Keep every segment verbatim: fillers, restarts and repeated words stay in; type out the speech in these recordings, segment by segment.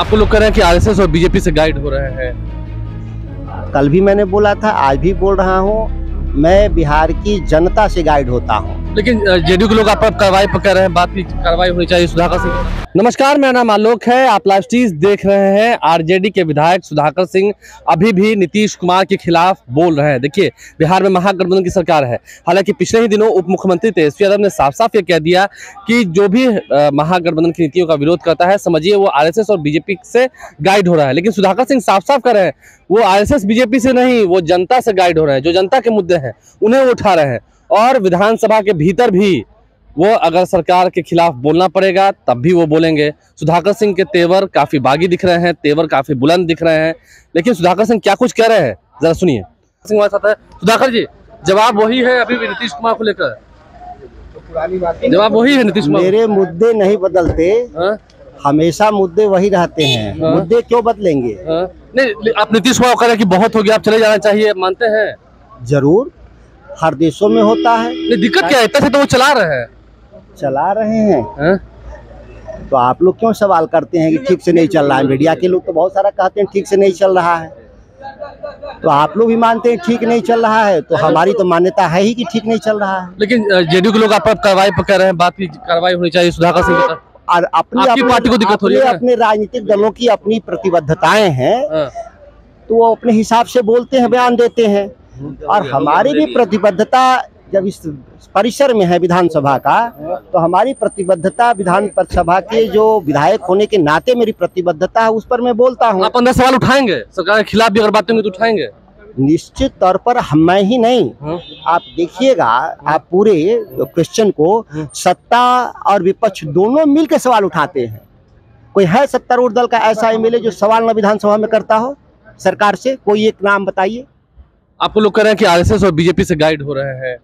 आपको लोग कह रहे हैं कि आरएसएस और बीजेपी से गाइड हो रहे हैं। कल भी मैंने बोला था, आज भी बोल रहा हूँ, मैं बिहार की जनता से गाइड होता हूँ। लेकिन जेडीयू के लोग आप पर कार्रवाई पकड़ रहे हैं, बात की कार्रवाई होनी चाहिए। सुधाकर सिंह नमस्कार, मेरा नाम आलोक है, आप लाइव स्ट्रीम देख रहे हैं। आरजेडी के विधायक सुधाकर सिंह अभी भी नीतीश कुमार के खिलाफ बोल रहे हैं। देखिए, बिहार में महागठबंधन की सरकार है, हालांकि पिछले ही दिनों उप मुख्यमंत्री तेजस्वी यादव ने साफ साफ ये कह दिया कि जो भी महागठबंधन की नीतियों का विरोध करता है, समझिए वो आरएसएस और बीजेपी से गाइड हो रहा है। लेकिन सुधाकर सिंह साफ साफ कह रहे हैं वो आरएसएस बीजेपी से नहीं, वो जनता से गाइड हो रहे हैं। जो जनता के मुद्दे हैं उन्हें वो उठा रहे हैं, और विधानसभा के भीतर भी वो अगर सरकार के खिलाफ बोलना पड़ेगा तब भी वो बोलेंगे। सुधाकर सिंह के तेवर काफी बागी दिख रहे हैं, तेवर काफी बुलंद दिख रहे हैं। लेकिन सुधाकर सिंह क्या कुछ कह रहे हैं, जरा सुनिए। सुधाकर जी, जवाब वही है अभी भी नीतीश कुमार को लेकर? जवाब वही है नीतीश कुमार, मेरे मुद्दे नहीं बदलते, हमेशा मुद्दे वही रहते हैं। मुद्दे क्यों बदलेंगे? नहीं, आप नीतीश कुमार कह रहे हैं कि बहुत हो गया, आप चले जाना चाहिए, मानते हैं? जरूर, हर देशों में होता है। दिक्कत क्या है, इतना तो वो चला रहे हैं चला रहे हैं है? तो आप लोग क्यों सवाल करते हैं कि ठीक से नहीं चल रहा है? मीडिया के लोग तो बहुत सारा कहते हैं ठीक से नहीं चल रहा है, तो आप लोग भी मानते हैं ठीक नहीं चल रहा है, तो हमारी तो मान्यता है ही कि ठीक नहीं चल रहा है। लेकिन जेडीयू के लोग आप पर कार्रवाई पकड़ रहे हैं, बात की कार्रवाई होनी चाहिए। सुधाकर सिंह, और अपनी पार्टी को दिक्कत हो रही है, अपने राजनीतिक दलों की अपनी प्रतिबद्धताएं हैं, तो वो अपने हिसाब से बोलते हैं, बयान देते हैं, और हमारी भी प्रतिबद्धता जब इस परिसर में है विधानसभा का, तो हमारी प्रतिबद्धता विधान परिसभा के जो विधायक होने के नाते मेरी प्रतिबद्धता है, उस पर मैं बोलता हूँ। आप अंदर सवाल उठाएंगे सरकार के खिलाफ भी अगर बातें होंगी तो उठाएंगे? निश्चित तौर पर हम मैं ही नहीं, आप देखिएगा, आप पूरे क्वेश्चन को सत्ता और विपक्ष दोनों मिलकर सवाल उठाते हैं। कोई है सत्तारूढ़ दल का ऐसा एम एल ए जो सवाल न विधानसभा में करता हो सरकार से? कोई एक नाम बताइए। आपको लोग कह रहे हैं कि आरएसएस और बीजेपी से गाइड हो रहे हैं।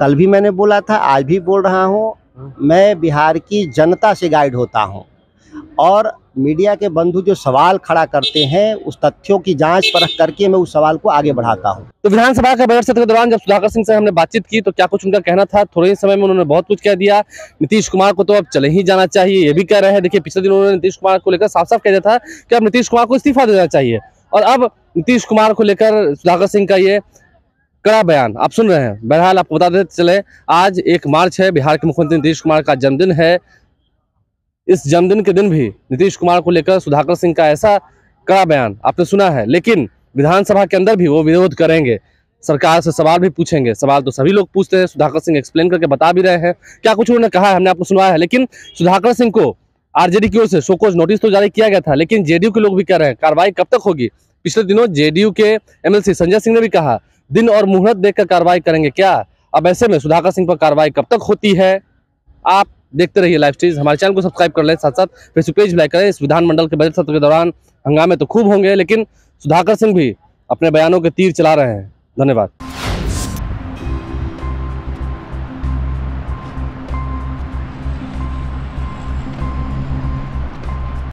कल भी मैंने बोला था, आज भी बोल रहा हूँ, मैं बिहार की जनता से गाइड होता हूँ, और मीडिया के बंधु जो सवाल खड़ा करते हैं उस तथ्यों की जांच परख करके मैं उस सवाल को आगे बढ़ाता हूँ। तो विधानसभा के बजट सत्र के दौरान जब सुधाकर सिंह से हमने बातचीत की तो क्या कुछ उनका कहना था? थोड़े ही समय में उन्होंने बहुत कुछ कह दिया। नीतीश कुमार को तो अब चले ही जाना चाहिए, ये भी कह रहे हैं। देखिए, पिछले दिन उन्होंने नीतीश कुमार को लेकर साफ साफ कह दिया था कि अब नीतीश कुमार को इस्तीफा देना चाहिए, और अब नीतीश कुमार को लेकर सुधाकर सिंह का ये कड़ा बयान आप सुन रहे हैं। बहरहाल, आपको बता देते चले, आज एक मार्च है, बिहार के मुख्यमंत्री नीतीश कुमार का जन्मदिन है। इस जन्मदिन के दिन भी नीतीश कुमार को लेकर सुधाकर सिंह का ऐसा कड़ा बयान आपने सुना है, लेकिन विधानसभा के अंदर भी वो विरोध करेंगे, सरकार से सवाल भी पूछेंगे। सवाल तो सभी लोग पूछते हैं, सुधाकर सिंह एक्सप्लेन करके बता भी रहे हैं क्या कुछ उन्होंने कहा है, हमने आपको सुनाया है। लेकिन सुधाकर सिंह को आरजेडी की ओर से शोकॉज नोटिस तो जारी किया गया था, लेकिन जेडीयू के लोग भी कह रहे हैं कार्रवाई कब तक होगी। पिछले दिनों जेडीयू के एमएलसी संजय सिंह ने भी कहा दिन और मुहूर्त देखकर कार्रवाई करेंगे क्या? अब ऐसे में सुधाकर सिंह पर कार्रवाई कब तक होती है? आप देखते रहिए लाइव स्ट्रीम, हमारे चैनल को सब्सक्राइब कर लें, साथ साथ फेसबुक पेज लाइक करें। इस विधानमंडल के बजट सत्र के दौरान हंगामे तो खूब होंगे, लेकिन सुधाकर सिंह भी अपने बयानों के तीर चला रहे हैं। धन्यवाद।